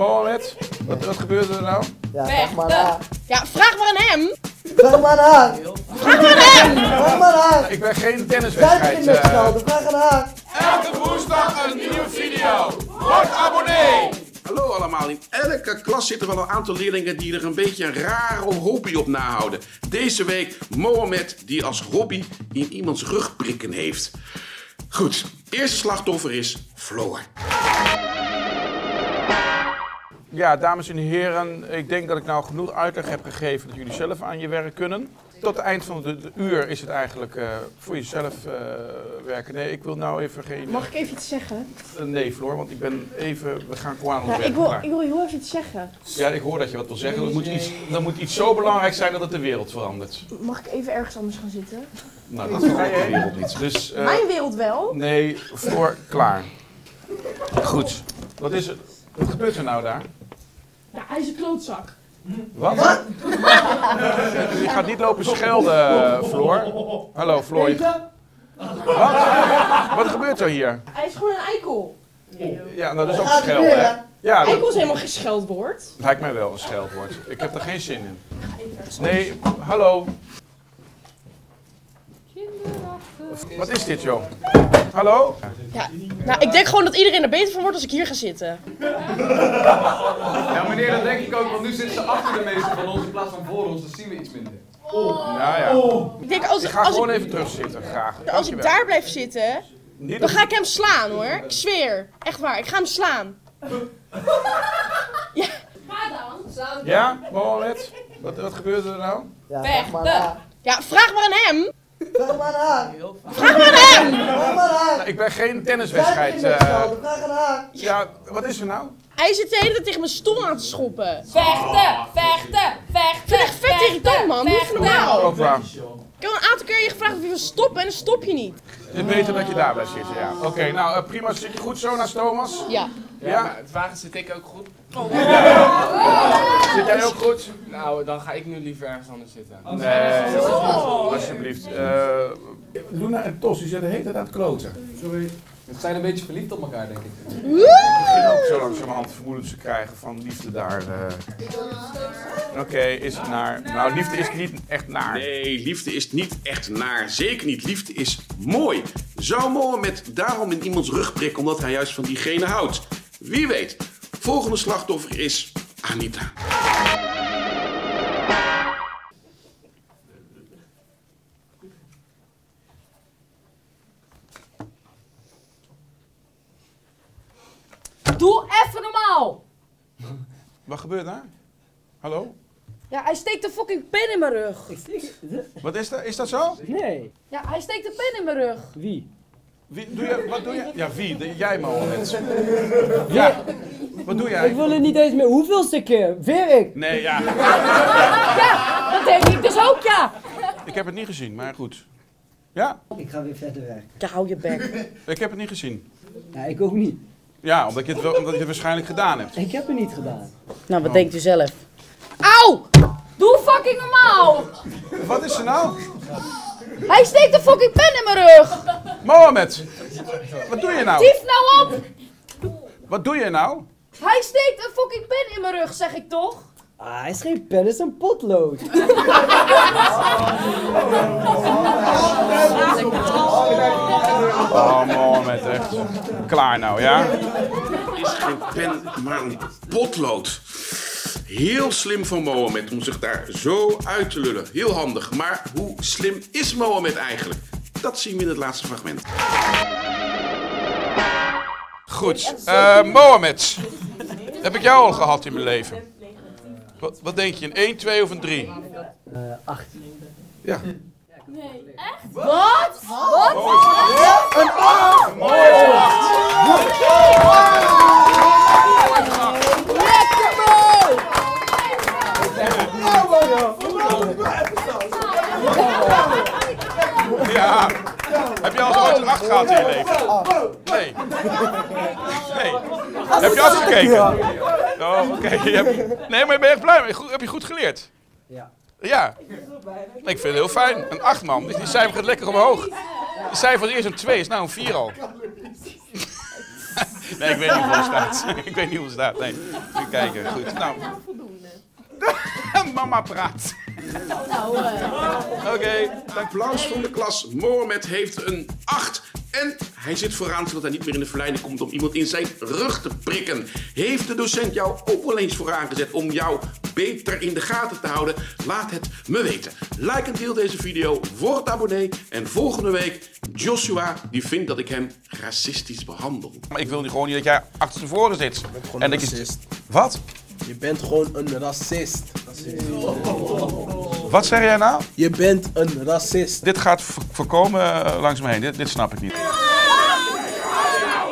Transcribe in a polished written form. Mohamed, wat gebeurde er nou? Ja, vraag maar aan. Ja, vraag maar aan hem. Vraag maar aan. Vraag maar aan. Vraag maar aan. Ik ben geen tenniswedstrijd. Ik ben geen vraag maar aan. Elke woensdag een nieuwe video. Word abonnee. Hallo allemaal, in elke klas zitten wel een aantal leerlingen die er een beetje een rare hobby op nahouden. Deze week Mohamed die als hobby in iemands rug prikken heeft. Goed, eerste slachtoffer is Floor. Ja, dames en heren, ik denk dat ik nou genoeg uitleg heb gegeven dat jullie zelf aan je werk kunnen. Tot het eind van de uur is het eigenlijk voor jezelf werken. Nee, ik wil nou even geen... Mag ik even iets zeggen? Nee, Floor, want ik ben even... We gaan kwaad op werk. Ja, ik wil heel even iets zeggen. Ja, ik hoor dat je wat wil zeggen. Dat moet iets zo belangrijk zijn dat het de wereld verandert. Mag ik even ergens anders gaan zitten? Nou, dat verandert de wereld niet. Dus, mijn wereld wel? Nee, Floor, klaar. Goed. Wat is er? Wat gebeurt er nou daar? Ja, hij is een klootzak. Wat? Wat? Je gaat niet lopen schelden, Floor. Hallo, Floor. Wat? Wat gebeurt er hier? Hij is gewoon een eikel. Ja, nou, dat is ook schelden, hè? Ja, eikel is helemaal geen scheldwoord. Lijkt mij wel een scheldwoord. Ik heb er geen zin in. Nee, hallo. Wat is dit, joh? Hallo? Ja, nou, ik denk gewoon dat iedereen er beter van wordt als ik hier ga zitten. Ja, meneer, dat denk ik ook, want nu zitten ze achter de meeste van ons in plaats van voor ons, dus zien we iets minder. Oh. Nou ja. Oh. Ik denk, ik ga gewoon even terugzitten, graag. Als ik daar blijf zitten, dan ga ik hem slaan, hoor. Ik zweer. Echt waar, ik ga hem slaan. Ja. Ja, Mohamed? Wat gebeurde er nou? Ja, vraag maar aan. Ja, vraag maar aan hem. Vraag maar aan! Vraag maar aan! Vraag maar aan! Nou, ik ben geen tenniswedstrijd. Vraag maar aan! Ja, wat is er nou? Hij zit de hele tijd tegen mijn stoel aan te schoppen. Vechten! Vechten! Vechten! Ik vind het echt vet irritant, man. Hoe is normaal? Ik heb een aantal keer je gevraagd of je wil stoppen en dan stop je niet. Het is beter dat je daar blijft zitten, ja. Oké, nou prima. Zit je goed zo naast Thomas? Ja. Ja, maar het wagen zit ik ook goed. Oh. Ja. Zit jij ook goed? Nou, dan ga ik nu liever ergens anders zitten. Nee, alsjeblieft. Luna en Tos, die zijn de hele tijd aan het kloten. Sorry. Ze zijn een beetje verliefd op elkaar, denk ik. We beginnen ook zo langzamerhand vermoedens te krijgen van liefde daar. Oké, is het naar? Nou, liefde is niet echt naar. Nee, liefde is niet echt naar. Zeker niet. Liefde is mooi. Zou Mohamed daarom in iemands rug prikken omdat hij juist van diegene houdt? Wie weet. Volgende slachtoffer is Anita. Doe even normaal! Wat gebeurt daar? Hallo? Ja, hij steekt een fucking pen in mijn rug. Wat is dat? Is dat zo? Nee. Ja, hij steekt een pen in mijn rug. Wie? Wat doe je? Ja, wie? Jij, Mohamed. Ja. Wat doe jij? Ik wil het niet eens meer. Hoeveelste keer? Weer ik? Nee, ja. Ja, dat denk ik dus ook, ja. Ik heb het niet gezien, maar goed. Ja? Ik ga weer verder werken. Ja, hou je bek. Ik heb het niet gezien. Ja, ik ook niet. Ja, omdat je het waarschijnlijk gedaan hebt. Ik heb het niet gedaan. Nou, wat denkt u zelf? Auw! Doe fucking normaal! Wat is er nou? Hij steekt een fucking pen in mijn rug! Mohamed! Wat doe je nou? Dief nou op! Wat doe je nou? Hij steekt een fucking pen in mijn rug, zeg ik toch? Ah, hij is geen pen, het is een potlood. Oh, Mohamed, echt. Klaar nou, ja? Het is geen pen, maar een potlood. Heel slim van Mohamed om zich daar zo uit te lullen. Heel handig. Maar hoe slim is Mohamed eigenlijk? Dat zien we in het laatste fragment. Goed, Mohamed. Heb ik jou al gehad in mijn leven? Wat denk je, een 1, 2 of een 3? 8. Ja. Nee, echt? Wat? Wat? Een 8! Mooi! Lekker mooi! Ja. Heb je al ooit een 8 gehad in je leven? Nee. Nee. Heb je afgekeken? Oh, oké. Nee, maar ik ben echt blij mee. Heb je goed geleerd? Ja. Ja, ik vind het heel fijn. Een 8 man, die cijfer gaat lekker omhoog. De cijfer is eerst een 2, is nou een 4 al. Nee, ik weet niet hoe het staat. Ik weet niet hoe het staat. Nee, even kijken. Goed. Nou, voldoende. Mama praat. Nou, Oké. Applaus van de klas. Mohamed heeft een 8. En hij zit vooraan zodat hij niet meer in de verleiding komt om iemand in zijn rug te prikken. Heeft de docent jou ook wel eens vooraan gezet om jou beter in de gaten te houden? Laat het me weten. Like en deel deze video, word abonnee en volgende week Joshua die vindt dat ik hem racistisch behandel. Maar ik wil nu gewoon niet dat jij achter tevoren zit. Je bent gewoon en een racist. Wat? Je bent gewoon een racist. Wat zeg jij nou? Je bent een racist. Dit gaat voorkomen langs me heen. Dit snap ik niet.